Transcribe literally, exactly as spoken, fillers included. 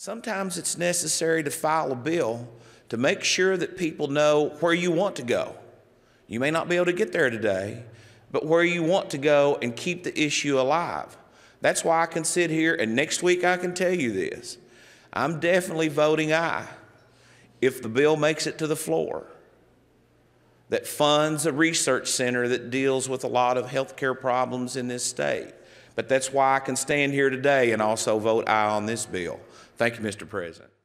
Sometimes it's necessary to file a bill to make sure that people know where you want to go. You may not be able to get there today, but where you want to go and keep the issue alive. That's why I can sit here, and next week I can tell you this. I'm definitely voting aye if the bill makes it to the floor that funds a research center that deals with a lot of health care problems in this state. But that's why I can stand here today and also vote aye on this bill. Thank you, Mister President.